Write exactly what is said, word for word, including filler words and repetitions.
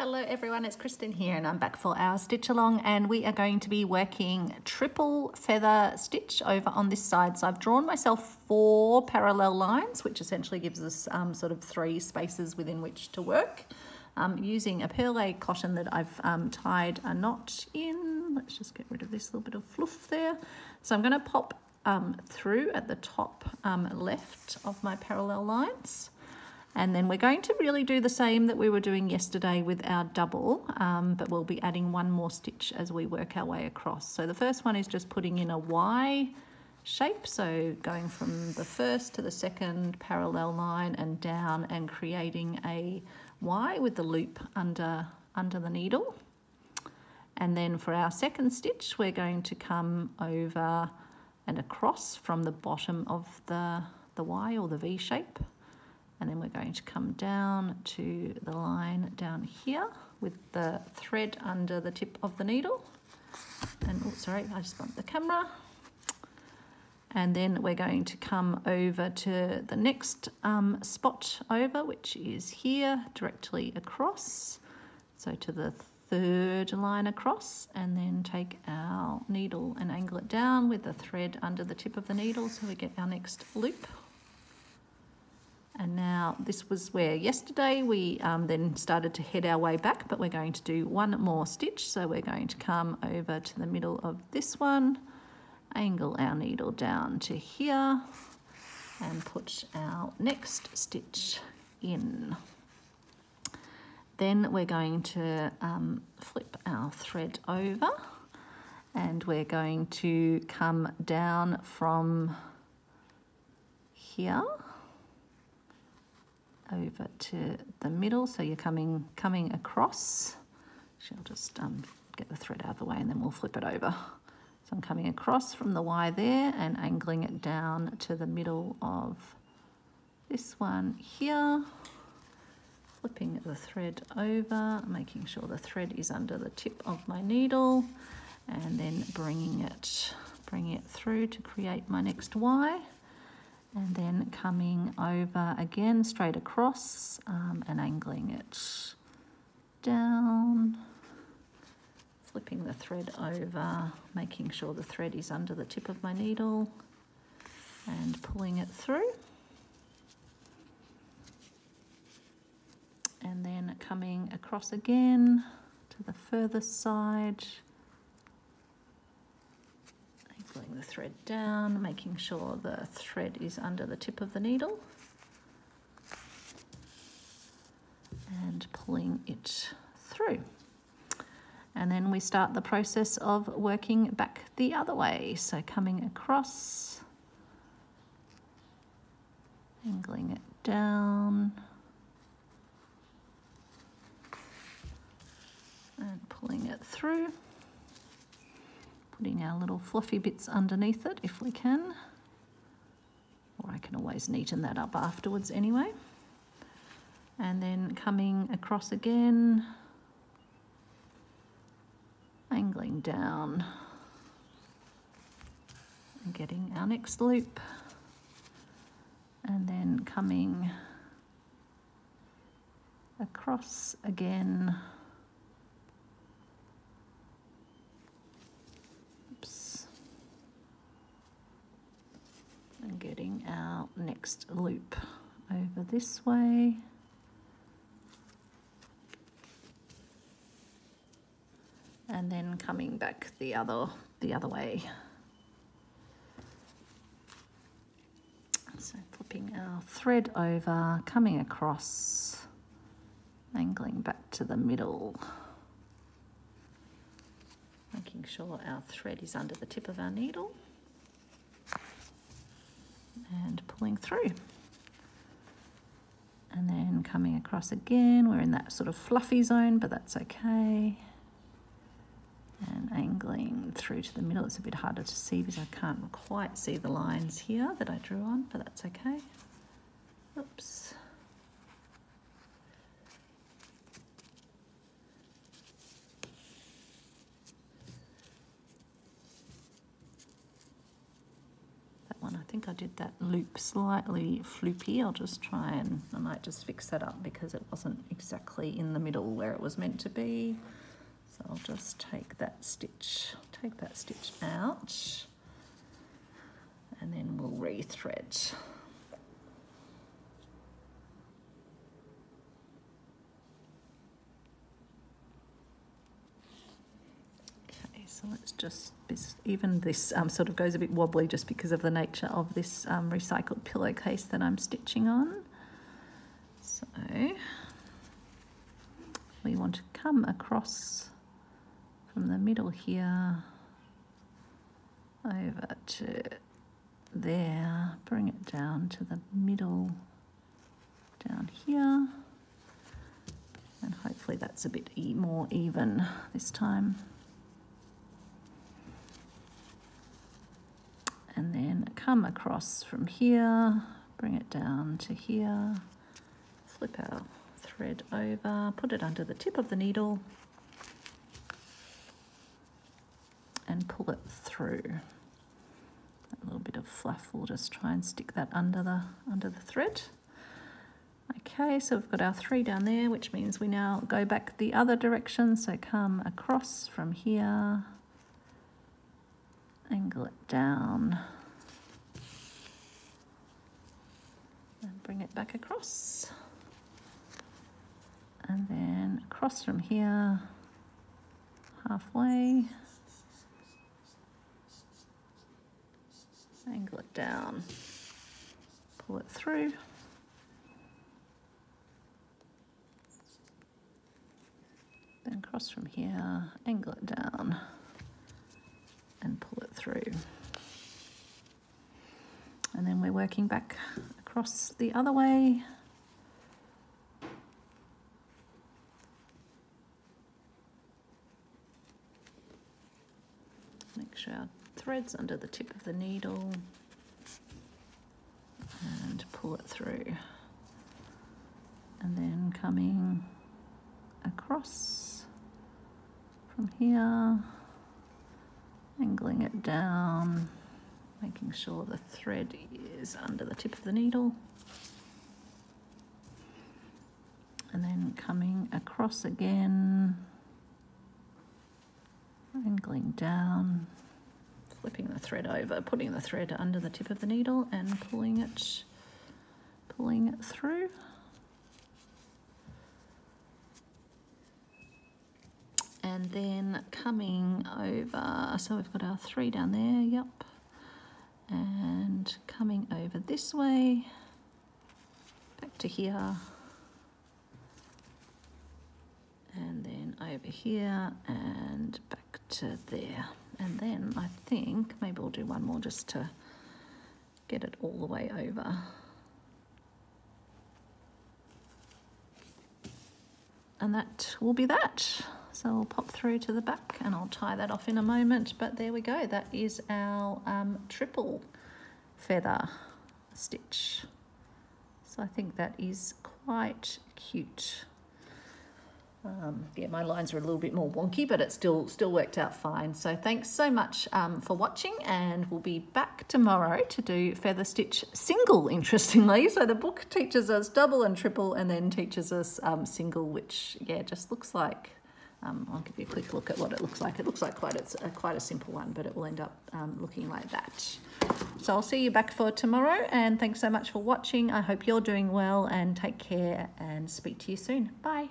Hello everyone, it's Kristen here and I'm back for our stitch along, and we are going to be working triple feather stitch over on this side. So I've drawn myself four parallel lines, which essentially gives us um, sort of three spaces within which to work, um, using a perlée cotton that I've um, tied a knot in. Let's just get rid of this little bit of fluff there. So I'm going to pop um, through at the top um, left of my parallel lines. And then we're going to really do the same that we were doing yesterday with our double, um, but we'll be adding one more stitch as we work our way across. So the first one is just putting in a Y shape, so going from the first to the second parallel line and down and creating a Y with the loop under, under the needle. And then for our second stitch, we're going to come over and across from the bottom of the, the Y or the V shape. And then we're going to come down to the line down here with the thread under the tip of the needle. And, oh, sorry, I just bumped the camera. And then we're going to come over to the next um, spot over, which is here, directly across. So to the third line across, and then take our needle and angle it down with the thread under the tip of the needle so we get our next loop. And now this was where yesterday we um, then started to head our way back, but we're going to do one more stitch. So we're going to come over to the middle of this one, angle our needle down to here and put our next stitch in. Then we're going to um, flip our thread over, and we're going to come down from here over to the middle, so you're coming coming across. She'll just um, get the thread out of the way and then we'll flip it over. So I'm coming across from the Y there and angling it down to the middle of this one here, flipping the thread over, making sure the thread is under the tip of my needle, and then bringing it, bringing it through to create my next Y. And then coming over again, straight across, um, and angling it down, flipping the thread over, making sure the thread is under the tip of my needle and pulling it through. And then coming across again to the further side, pulling the thread down, making sure the thread is under the tip of the needle and pulling it through. And then we start the process of working back the other way. So coming across, angling it down and pulling it through. Putting our little fluffy bits underneath it if we can, or I can always neaten that up afterwards anyway. And then coming across again, angling down and getting our next loop, and then coming across again. And getting our next loop over this way. And then coming back the other the other way. So flipping our thread over, coming across, angling back to the middle. Making sure our thread is under the tip of our needle. And pulling through, and then coming across again. We're in that sort of fluffy zone, but that's okay, and angling through to the middle. It's a bit harder to see because I can't quite see the lines here that I drew on, but that's okay. Oops. think I did that loop slightly floopy. I'll just try and, I might just fix that up because it wasn't exactly in the middle where it was meant to be. So I'll just take that stitch, take that stitch out, and then we'll re-thread. So let's just, even this um, sort of goes a bit wobbly just because of the nature of this um, recycled pillowcase that I'm stitching on. So we want to come across from the middle here over to there, bring it down to the middle down here, and hopefully that's a bit e- more even this time. And then come across from here, bring it down to here, flip our thread over, put it under the tip of the needle, and pull it through. That little bit of fluff, we'll just try and stick that under the, under the thread. Okay, so we've got our three down there, which means we now go back the other direction, so come across from here, angle it down and bring it back across, and then across from here halfway, angle it down, pull it through, then across from here, angle it down and pull it through. And then we're working back across the other way. Make sure our thread's under the tip of the needle and pull it through. And then coming across from here, angling it down, making sure the thread is under the tip of the needle, and then coming across again, angling down, flipping the thread over, putting the thread under the tip of the needle and pulling it, pulling it through. And then coming over, so we've got our three down there, yep. And coming over this way, back to here. And then over here and back to there. And then I think maybe we'll do one more just to get it all the way over. And that will be that. So I'll pop through to the back and I'll tie that off in a moment. But there we go, that is our um, triple feather stitch. So I think that is quite cute. Um, yeah, my lines are a little bit more wonky, but it still, still worked out fine. So thanks so much um, for watching, and we'll be back tomorrow to do feather stitch single, interestingly. So the book teaches us double and triple and then teaches us um, single, which, yeah, just looks like... Um, I'll give you a quick look at what it looks like. It looks like quite a, uh, quite a simple one, but it will end up um, looking like that. So I'll see you back for tomorrow, and thanks so much for watching. I hope you're doing well, and take care, and speak to you soon. Bye.